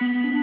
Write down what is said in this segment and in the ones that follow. Tonka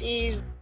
is